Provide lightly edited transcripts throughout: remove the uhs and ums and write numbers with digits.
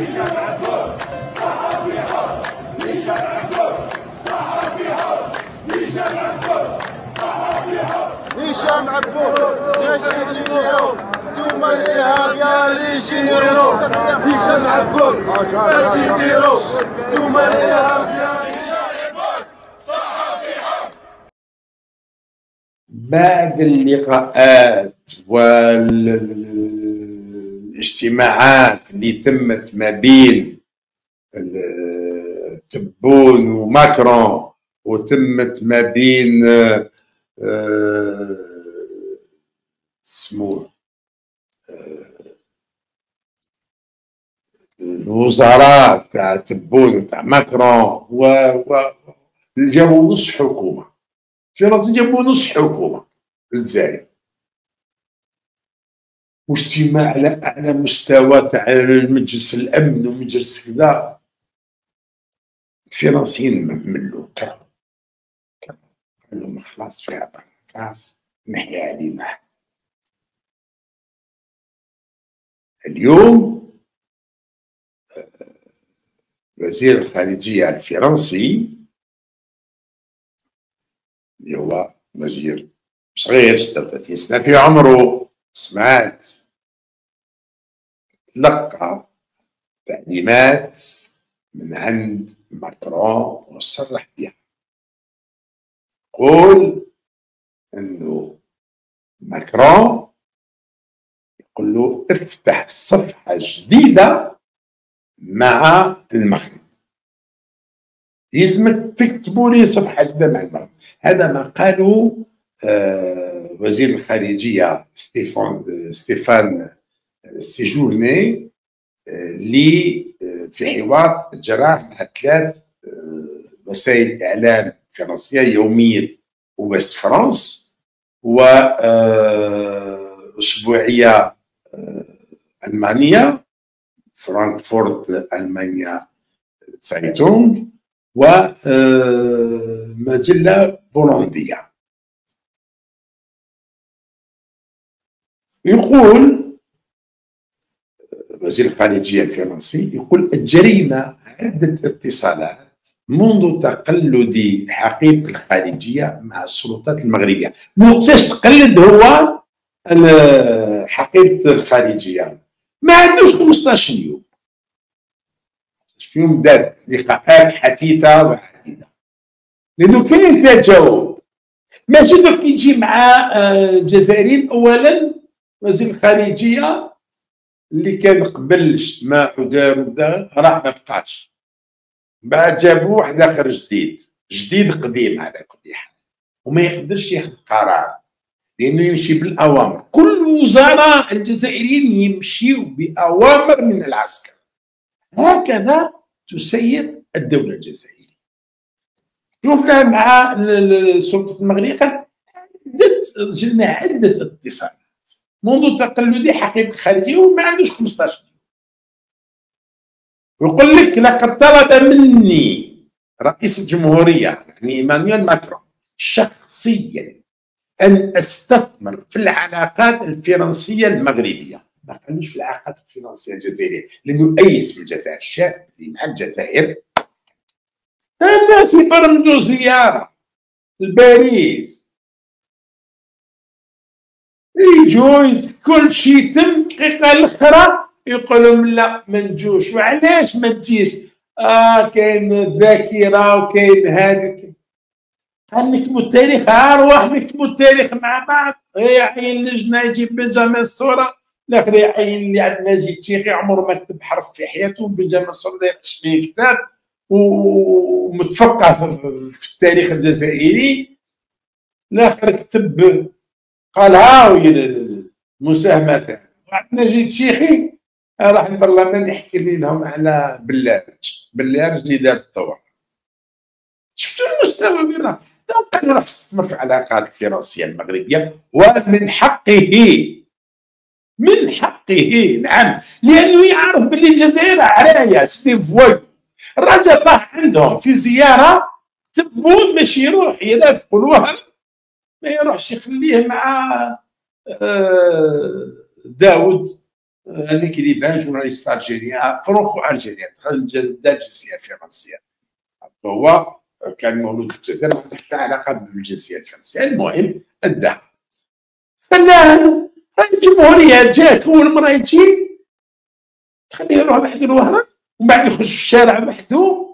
هشام عبود جيش الجنرال دوما الإرهاب يا الجنرال هشام عبود باش يديرو دوما الإرهاب يا هشام عبود صحفي حر. بعد اللقاءات والاجتماعات اللي تمت ما بين تبون وماكرون وتمت ما بين سموه الوزراء تاع تبون وتاع ماكرون جابوا نص حكومه في راسي جابوا نص حكومه للجزائر واجتماع على اعلى مستوى تاع المجلس الامن ومجلس كذا الفرنسيين مملوا قالوا خلاص فيها خلاص نحيا علينا. اليوم وزير الخارجية الفرنسي اللي هو وزير صغير 36 سنة في عمره سمعت تلقى تعليمات من عند ماكرون وصرح بها يقول انه ماكرون يقول له افتح صفحة جديدة مع المغرب، يلزمك تكتبوا لي صفحة جديدة مع المغرب. هذا ما قاله وزير الخارجية ستيفان سيجورني اللي في حوار جراه مع ثلاث وسائل إعلام فرنسية يومية ويست فرانس وأسبوعية ألمانية فرانكفورت ألمانيا سايتونغ ومجلة بولندية. يقول وزير الخارجية الفرنسي يقول أجرينا عدة اتصالات منذ تقلد حقيبة الخارجية مع السلطات المغربية. وقتاش تقلد هو حقيبة الخارجية؟ ما عندوش 15 يوم. 15 يوم دارت لقاءات حثيثة وحديثة. لأنه كاين انت تجاوب. ماشي درك يجي مع الجزائريين. أولا وزير الخارجية اللي كان قبل الاجتماع ودار راه ما بقاش. بعد جابوا واحد اخر جديد قديم على كل حال وما يقدرش ياخذ قرار لانه يمشي بالاوامر. كل وزراء الجزائريين يمشيوا باوامر من العسكر. هكذا تسير الدوله الجزائريه. شفنا مع السلطه المغربيه جلنا عده اتصالات منذ تقلدي حقيبه خارجيه وما عندوش 15 يوم. يقول لك لقد طلب مني رئيس الجمهورية يعني إيمانويل ماكرون شخصيا أن أستثمر في العلاقات الفرنسية المغربية. ما قالوش في العلاقات الفرنسية الجزائرية لأنه أيس في الجزائر الشاب اللي مع الجزائر الناس يبرمجوا زيارة لباريس يجوا كل شيء تم دقيقة الأخرى يقولهم لا ما نجوش. وعلاش ما تجيش؟ كاين الذاكره وكاين هذيك. قال نكتبوا التاريخ ارواح نكتبوا التاريخ مع بعض. يعين لجنه يجيب بنجامين الصوره الاخر يعين اللي عبد المجيد تشيخي عمره ما كتب حرف في حياته. بنجامين الصوره ما يقراش فيه كتاب ومتفقع في التاريخ الجزائري. الاخر كتب قال هاوي المساهمه تاعنا. عبد المجيد تشيخي راح البرلمان يحكي لهم على بلاج اللي دار الثوره. شفتوا المستوى وين راه؟ قالوا راح نستثمر في العلاقات الفرنسيه المغربيه ومن حقه نعم لانه يعرف باللي الجزائر عرايه سي فواي. الرجل راح عندهم في زياره تبون باش يروح يرافق الوهر ما يروحش يخليه مع داود هذيك اللي بان جورناليست الجيريان فروخو الجيريان دخل جداد الجنسيه الفرنسيه، هو كان مولود في الجزائر ما كانش علاقه بالجنسيه الفرنسيه. المهم ادعى فنان رئيس الجمهوريه جات اول مره يجي تخليه يروح وحده لوهران ومن بعد يخرج في الشارع وحده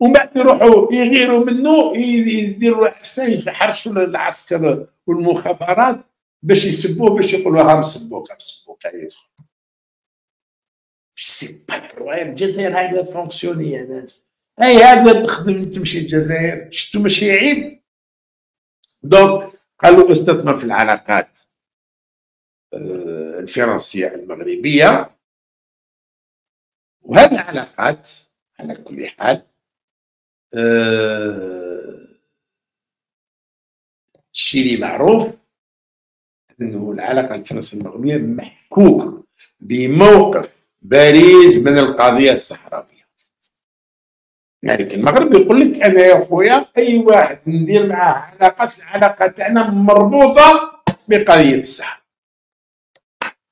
ومن بعد يروحوا يغيروا منه يديروا حسين يحرشوا العسكر والمخابرات باش يسبوه باش يقولوا راهم سبوك راهم سبوك يدخل. سي با بروبليم الجزائر هكذا فونكسيوني يا ناس، هي هكذا تخدم تمشي الجزائر. شفتوا ماشي عيب؟ دونك قالوا استثمر في العلاقات الفرنسيه المغربيه، وهذه العلاقات على كل حال الشيء اللي معروف انه العلاقه الفرنسيه المغربيه محكومه بموقف بارز من القضيه الصحراويه. يعني المغرب يقول لك انا يا خويا اي واحد ندير معاه علاقات العلاقه تاعنا مربوطه بقضيه الصحراء،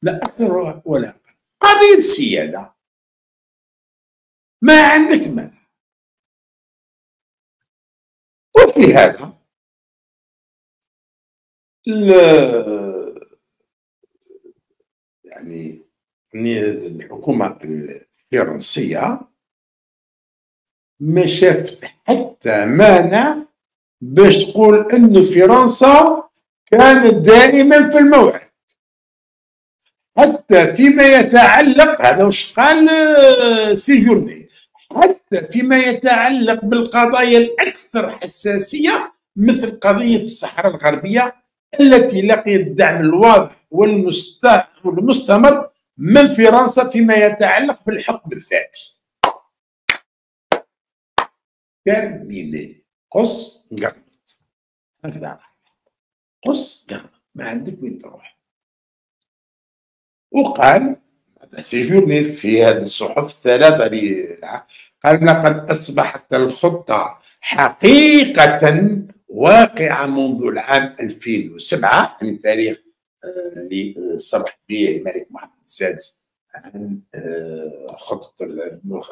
لا اكثر ولا اقل. قضيه السياده ما عندك مانع، وفي هذا يعني الحكومة الفرنسية ما شافت حتى مانع باش تقول انه فرنسا كانت دائما في الموعد، حتى فيما يتعلق هذا واش قال سيجورني، حتى فيما يتعلق بالقضايا الاكثر حساسية مثل قضية الصحراء الغربية التي لقيت الدعم الواضح والمستمر من فرنسا فيما يتعلق بالحكم الذاتي. ترميني قص قرمت هكذا، قص قرمت ما عندك وين تروح. وقال سيجورني في هذه الصحف الثلاثة اللي قال لقد أصبحت الخطة حقيقة واقعة منذ العام 2007، يعني التاريخ اللي صرح به الملك محمد السادس عن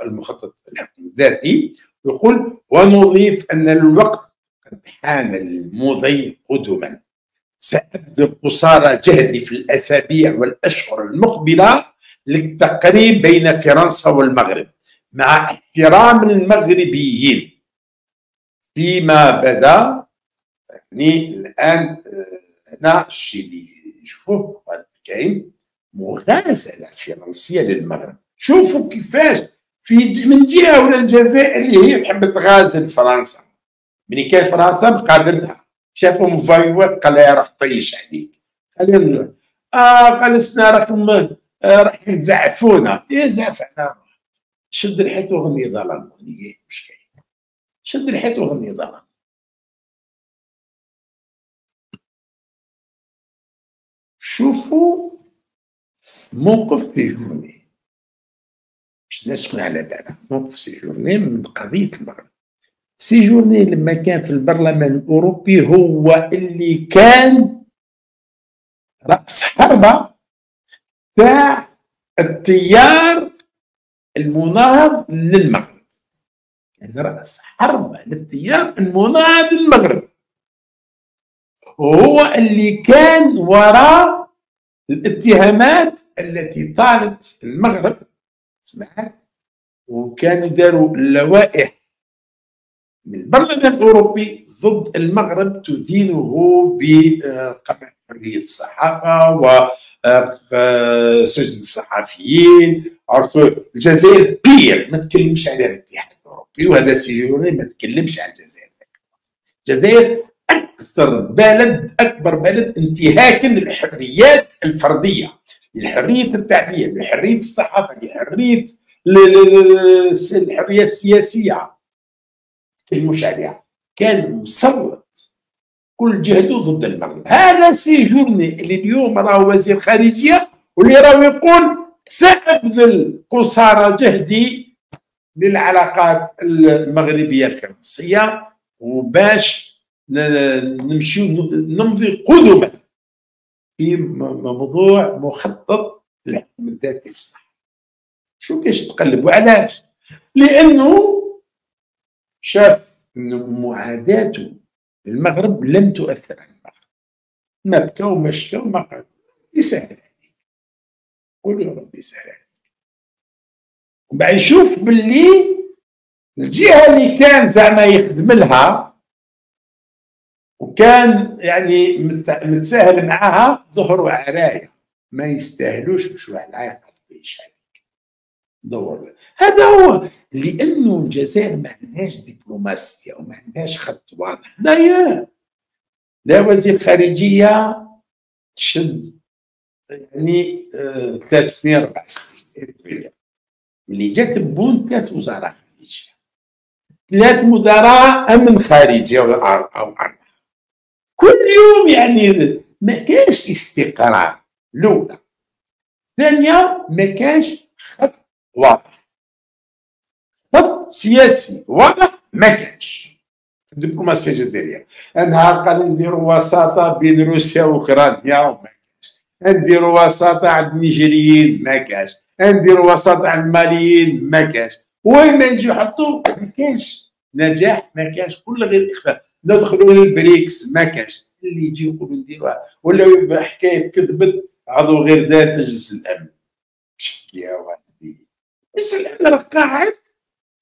المخطط الحكم الذاتي. يقول ونضيف أن الوقت قد حان للمضي قدما، سأبذل قصارى جهدي في الأسابيع والأشهر المقبلة للتقريب بين فرنسا والمغرب مع احترام المغربيين فيما بدأ. يعني الان هنا الشيء اللي نشوفوه كاين مغازله فرنسيه للمغرب. شوفوا كيفاش في من جهه ولا الجزائر اللي هي تحب تغازل فرنسا، ملي كان فرنسا مقابلها شافوا مفايوات قال لها راح طيش عليك، قال قالسنا راكم راح يزعفونا، يزعف على شد الحيط وغني ظلام، مش كاين شد الحيط وغني ظلام. شوفوا موقف سيجورني باش الناس تكون على بالها، موقف سيجورني من قضية المغرب. سيجورني لما كان في البرلمان الأوروبي هو اللي كان رأس حربة تاع التيار المناهض للمغرب، كان رأس حربة للتيار المناهض للمغرب، وهو اللي كان وراء الاتهامات التي طالت المغرب، سمعت؟ وكانوا داروا اللوائح من البرلمان الاوروبي ضد المغرب تدينه بقمع حريه الصحافه وسجن الصحفيين. الجزائر بير ما تكلمش على الاتحاد الاوروبي، وهذا سيجورني ما تكلمش على الجزائر. الجزائر أكثر بلد أكبر بلد انتهاكا للحريات الفردية، لحرية التعبير، لحرية الصحافة، لحرية الحرية السياسية، متكلموش عليها. كان مصوت كل جهده ضد المغرب. هذا سيجورني اللي اليوم راهو وزير خارجية واللي راهو يقول سأبذل قصارى جهدي للعلاقات المغربية الفرنسية وباش نمشيو نمضي قدما في موضوع مخطط لا من ذاتك صح. شو كاش تقلب وعلاش؟ لأنه شاف أنه معاداته المغرب لم تؤثر على المغرب، ما بكى وما شكى وما قال، يسهل عليك، قولوا يا ربي يسهل عليك. وبعد يشوف باللي الجهة اللي كان زعما يخدم لها وكان يعني متساهل معاها ظهروا عرايا ما يستاهلوش باش واحد عرايا يقطعش عليك. دور هذا هو، لأنه الجزائر ما عندهاش دبلوماسية وما عندهاش خط واضح. هنايا لا وزير خارجية تشد يعني 3 سنين 4 سنين، ملي جا تبون 3 وزراء خارجية، 3 مدراء أمن خارجي أو 4 كل يوم، يعني ما كانش استقرار. الأولى، الثانية ما كانش خط واضح، خط سياسي واضح ما كانش في الدبلوماسية الجزائرية. نهار قال نديرو وساطة بين روسيا وأوكرانيا وما كانش، نديرو وساطة عند النيجيريين ما كانش، نديرو وساطة عند الماليين ما كانش، وين ما يجيو يحطو ما كانش نجاح، ما كانش كل غير إخفاء. ندخلوا للبريكس ما كانش، اللي يجي يقولوا نديروها ولا يبقى حكايه كذبت عضو غير دار في مجلس الامن. يا ولدي مجلس الامن راه قاعد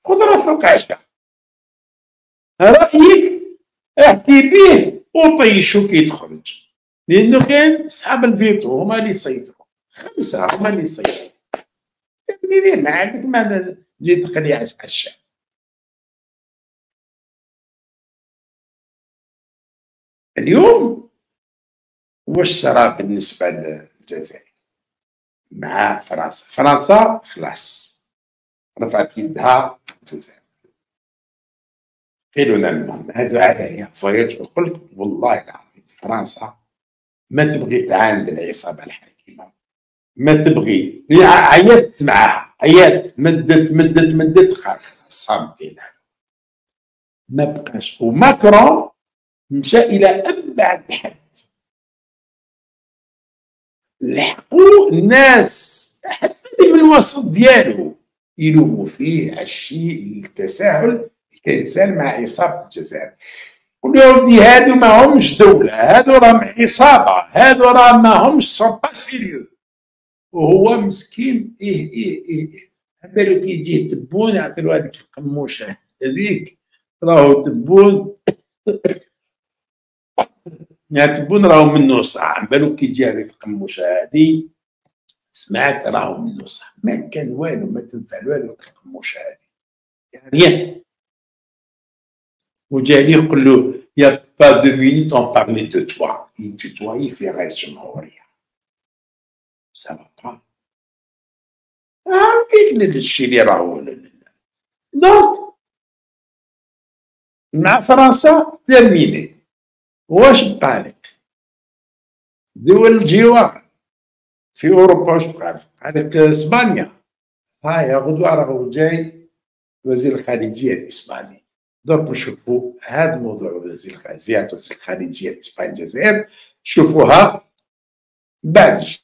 خضره فوق عشا، رايك احكي به وطيشو كي تخرج، لانه كان اصحاب الفيتو هما اللي يسيطروا، 5 هما اللي يسيطروا. ما عندك ما تجي تقلي على الشعب. اليوم واش صرا بالنسبه للجزائر مع فرنسا؟ فرنسا خلاص رفعت يدها الجزائر، قيلوا لنا منهم هادو عرايا فوايات، وقلت والله العظيم فرنسا ما تبغي تعاند العصابه الحاكمه، ما تبغي. عيطت معاها، عيطت مدت صامتين، ما بقاش. وماكرون مشى إلى أبعد حد، لحقوا الناس حتى اللي من الوسط ديالو يلوموا فيه على الشيء، التساهل اللي كيتساهل مع عصابة الجزائر. قول يا ولدي هادو ماهمش دولة، هادو راهم عصابة، هادو راهم ماهمش سوبا سيريو. وهو مسكين إيه عبالو كي يجيه تبون يعطيلو هاديك القموشة هذيك، راهو تبون يعني تبون راهو منو صح. عبالو كي تجي هذيك القموشه هذي سمعت راهو منو صح، ما كان والو، ما تنفع والو القموشه هذي، يعني وجا لي يقول له يا با دو مينيت اون بارلي دو توا، يتوتواي في رئيس الجمهوريه سافا با. عارفين الشيء اللي راهو دونك مع فرنسا تيرميني. واش بقالك دول الجوار في اوروبا؟ واش بقالك؟ بقالك اسبانيا. هاي غدوه راهو جاي وزير الخارجيه الاسباني، دونك نشوفوا هذا الموضوع، وزير الخارجيه الاسباني الجزائر، شوفوها بعد